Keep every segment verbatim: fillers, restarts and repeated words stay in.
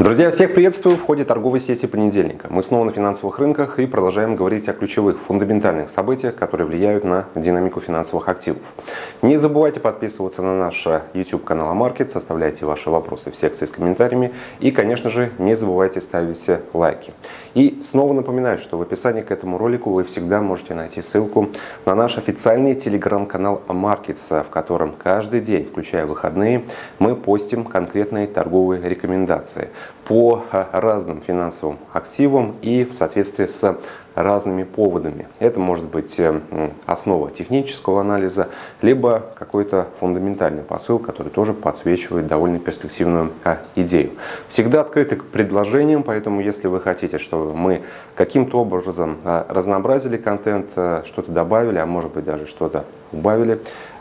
Друзья, всех приветствую в ходе торговой сессии понедельника. Мы снова на финансовых рынках и продолжаем говорить о ключевых фундаментальных событиях, которые влияют на динамику финансовых активов. Не забывайте подписываться на наш YouTube канал AMarkets, оставляйте ваши вопросы в секции с комментариями и, конечно же, не забывайте ставить лайки. И снова напоминаю, что в описании к этому ролику вы всегда можете найти ссылку на наш официальный телеграм-канал AMarkets, в котором каждый день, включая выходные, мы постим конкретные торговые рекомендации по разным финансовым активам и в соответствии с разными поводами. Это может быть основа технического анализа, либо какой-то фундаментальный посыл, который тоже подсвечивает довольно перспективную идею. Всегда открыты к предложениям, поэтому если вы хотите, чтобы мы каким-то образом разнообразили контент, что-то добавили, а может быть даже что-то убавили,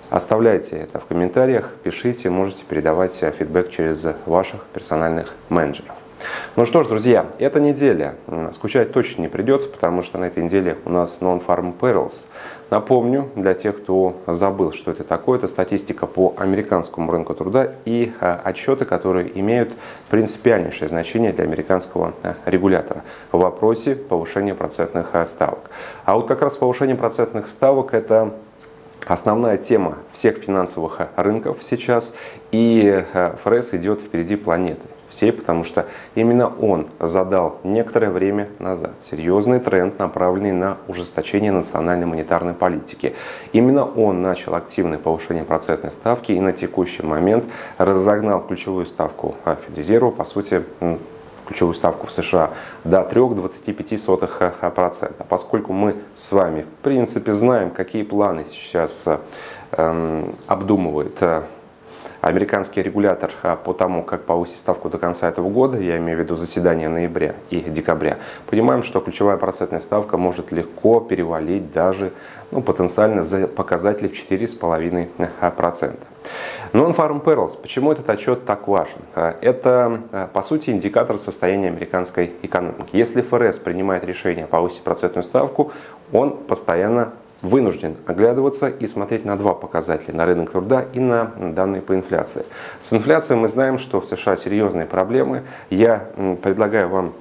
оставляйте это в комментариях, пишите, можете передавать фидбэк через ваших персональных менеджеров. Ну что ж, друзья, эта неделя. Скучать точно не придется, потому что на этой неделе у нас Non-Farm Payrolls. Напомню, для тех, кто забыл, что это такое, это статистика по американскому рынку труда и отчеты, которые имеют принципиальнейшее значение для американского регулятора в вопросе повышения процентных ставок. А вот как раз повышение процентных ставок – это основная тема всех финансовых рынков сейчас, и ФРС идет впереди планеты всей, потому что именно он задал некоторое время назад серьезный тренд, направленный на ужесточение национальной монетарной политики. Именно он начал активное повышение процентной ставки и на текущий момент разогнал ключевую ставку Федрезерва, по сути, ключевую ставку в США до трёх целых двадцати пяти сотых процента. Поскольку мы с вами, в принципе, знаем, какие планы сейчас э, обдумывает э, американский регулятор по тому, как повысить ставку до конца этого года, я имею в виду заседание ноября и декабря, понимаем, что ключевая процентная ставка может легко перевалить даже ну, потенциально за показатели в четыре целых пять десятых процента. Non-Farm Payrolls. Почему этот отчет так важен? Это, по сути, индикатор состояния американской экономики. Если ФРС принимает решение повысить процентную ставку, он постоянно вынужден оглядываться и смотреть на два показателя, на рынок труда и на данные по инфляции. С инфляцией мы знаем, что в США серьезные проблемы. Я предлагаю вам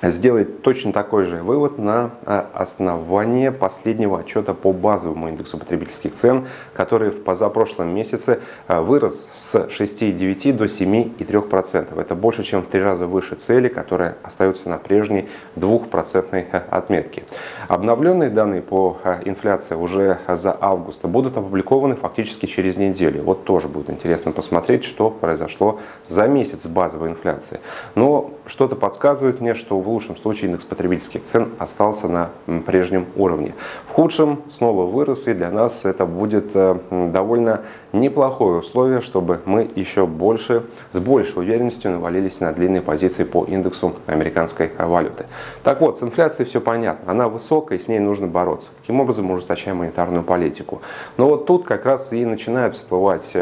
сделать точно такой же вывод на основании последнего отчета по базовому индексу потребительских цен, который в позапрошлом месяце вырос с шести целых девяти десятых до семи целых трёх десятых процента. Это больше, чем в три раза выше цели, которая остается на прежней двухпроцентной отметке. Обновленные данные по инфляции уже за август будут опубликованы фактически через неделю. Вот тоже будет интересно посмотреть, что произошло за месяц базовой инфляции. Но что-то подсказывает мне, что в В лучшем случае индекс потребительских цен остался на прежнем уровне. В худшем снова вырос, и для нас это будет довольно неплохое условие, чтобы мы еще больше, с большей уверенностью навалились на длинные позиции по индексу американской валюты. Так вот, с инфляцией все понятно. Она высокая, с ней нужно бороться. Таким образом, мы ужесточаем монетарную политику. Но вот тут как раз и начинают всплывать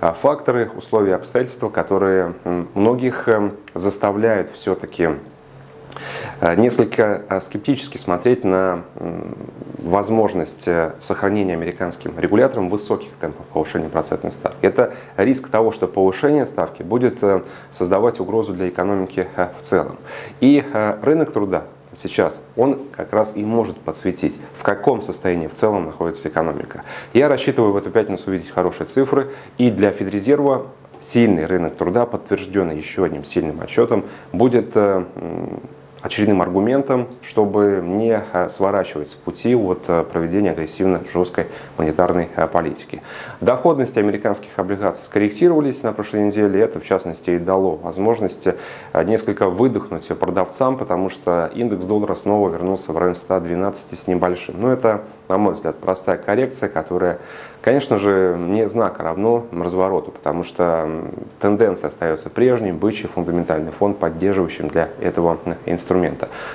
факторы, условия, обстоятельства, которые многих заставляют все-таки несколько скептически смотреть на возможность сохранения американским регулятором высоких темпов повышения процентной ставки. Это риск того, что повышение ставки будет создавать угрозу для экономики в целом. И рынок труда сейчас, он как раз и может подсветить, в каком состоянии в целом находится экономика. Я рассчитываю в эту пятницу увидеть хорошие цифры, и для Федрезерва сильный рынок труда, подтвержденный еще одним сильным отчетом, будет очередным аргументом, чтобы не сворачивать с пути от проведения агрессивно-жесткой монетарной политики. Доходности американских облигаций скорректировались на прошлой неделе. Это, в частности, и дало возможность несколько выдохнуть продавцам, потому что индекс доллара снова вернулся в район ста двенадцати с небольшим. Но это, на мой взгляд, простая коррекция, которая, конечно же, не знак равно развороту, потому что тенденция остается прежней, бычий фундаментальный фон, поддерживающим для этого инструмента.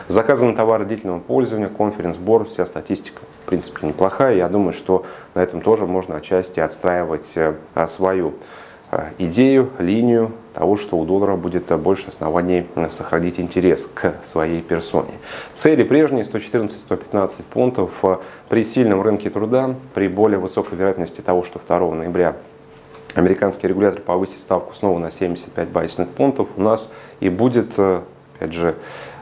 Заказы на товары длительного пользования, конференц-борд, вся статистика, в принципе, неплохая. Я думаю, что на этом тоже можно отчасти отстраивать свою идею, линию того, что у доллара будет больше оснований сохранить интерес к своей персоне. Цели прежние сто четырнадцать — сто пятнадцать пунктов. При сильном рынке труда, при более высокой вероятности того, что второго ноября американский регулятор повысит ставку снова на семьдесят пять базисных пунктов, у нас и будет, опять же,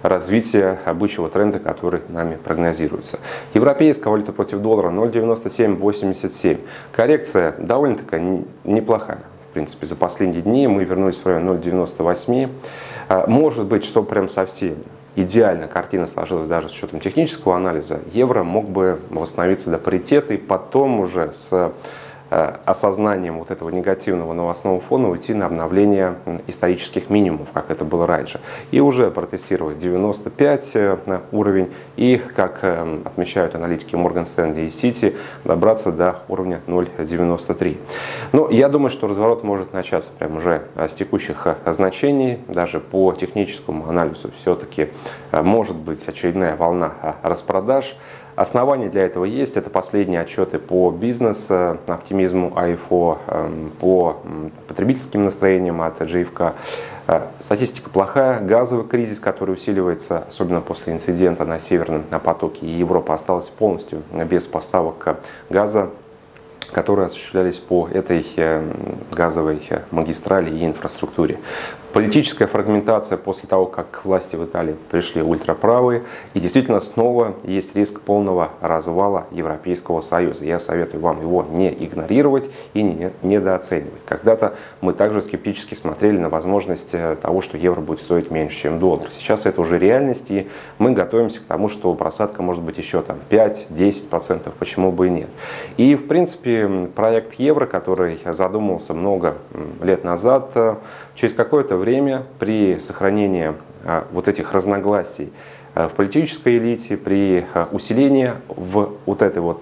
развитие обычного тренда, который нами прогнозируется. Европейская валюта против доллара ноль девяносто семь восемьдесят семь. Коррекция довольно-таки неплохая. В принципе, за последние дни мы вернулись в район ноль девяносто восемь. Может быть, что прям совсем идеально картина сложилась даже с учетом технического анализа, евро мог бы восстановиться до паритета и потом уже с осознанием вот этого негативного новостного фона уйти на обновление исторических минимумов, как это было раньше, и уже протестировать девяносто пять уровень и, как отмечают аналитики Morgan Stanley и City, добраться до уровня ноль девяносто три. Но я думаю, что разворот может начаться прямо уже с текущих значений, даже по техническому анализу все-таки может быть очередная волна распродаж. Основания для этого есть. Это последние отчеты по бизнес-оптимизму ай эф о, по потребительским настроениям от джи эф кей. Статистика плохая. Газовый кризис, который усиливается, особенно после инцидента на Северном потоке. И Европа осталась полностью без поставок газа, которые осуществлялись по этой газовой магистрали и инфраструктуре. Политическая фрагментация после того, как к власти в Италии пришли ультраправые. И действительно снова есть риск полного развала Европейского Союза. Я советую вам его не игнорировать и не недооценивать. Когда-то мы также скептически смотрели на возможность того, что евро будет стоить меньше, чем доллар. Сейчас это уже реальность, и мы готовимся к тому, что просадка может быть еще там пять-десять процентов, почему бы и нет. И в принципе проект евро, который задумывался много лет назад, через какое-то время при сохранении вот этих разногласий в политической элите, при усилении в вот этой вот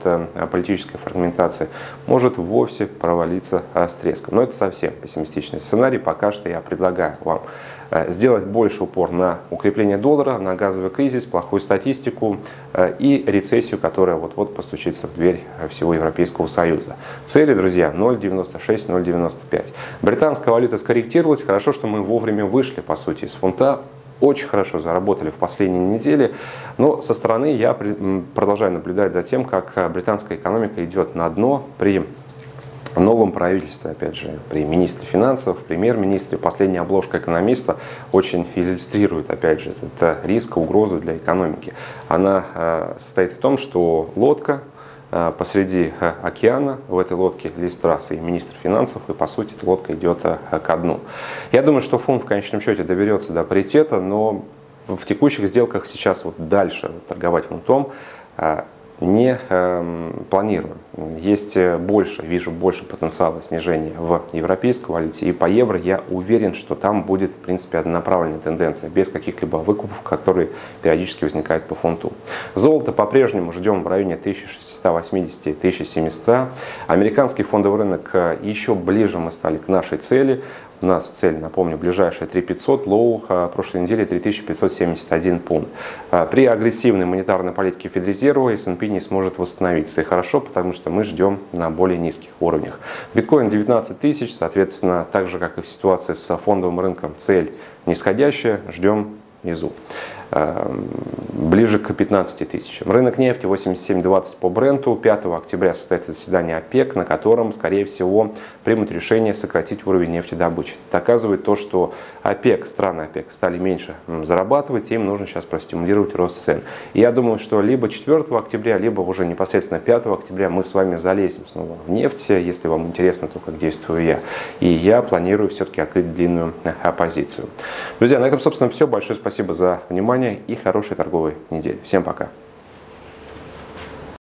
политической фрагментации, может вовсе провалиться с треском. Но это совсем пессимистичный сценарий. Пока что я предлагаю вам сделать больше упор на укрепление доллара, на газовый кризис, плохую статистику и рецессию, которая вот-вот постучится в дверь всего Европейского Союза. Цели, друзья, ноль девяносто шесть — ноль девяносто пять. Британская валюта скорректировалась. Хорошо, что мы вовремя вышли, по сути, из фунта. Очень хорошо заработали в последние недели, но со стороны я продолжаю наблюдать за тем, как британская экономика идет на дно при новом правительстве, опять же, при министре финансов, премьер-министре. Последняя обложка «Экономиста» очень иллюстрирует, опять же, этот риск, угрозу для экономики. Она состоит в том, что лодка посреди океана, в этой лодке лист трассы и министр финансов, и по сути эта лодка идет ко дну. Я думаю, что фунт в конечном счете доберется до паритета, но в текущих сделках сейчас вот дальше торговать фунтом не э, планируем. Есть больше, вижу больше потенциала снижения в европейской валюте. И по евро я уверен, что там будет, в принципе, однонаправленная тенденция, без каких-либо выкупов, которые периодически возникают по фунту. Золото по-прежнему ждем в районе тысяча шестьсот восемьдесят — тысяча семьсот. Американский фондовый рынок еще ближе мы стали к нашей цели. У нас цель, напомню, ближайшая три тысячи пятьсот, лоу прошлой недели три тысячи пятьсот семьдесят один пункт. При агрессивной монетарной политике Федрезерва эс энд пи не сможет восстановиться. И хорошо, потому что мы ждем на более низких уровнях. Биткоин девятнадцать тысяч, соответственно, так же, как и в ситуации с фондовым рынком, цель нисходящая, ждем внизу, ближе к пятнадцати тысячам. Рынок нефти восемьдесят семь двадцать по Бренту. пятого октября состоится заседание ОПЕК, на котором, скорее всего, примут решение сократить уровень нефтедобычи. Это доказывает то, что ОПЕК, страны ОПЕК стали меньше зарабатывать, им нужно сейчас простимулировать рост цен. И я думаю, что либо четвёртого октября, либо уже непосредственно пятого октября мы с вами залезем снова в нефть, если вам интересно то, как действую я. И я планирую все-таки открыть длинную позицию. Друзья, на этом, собственно, все. Большое спасибо за внимание и хорошей торговой недели. Всем пока!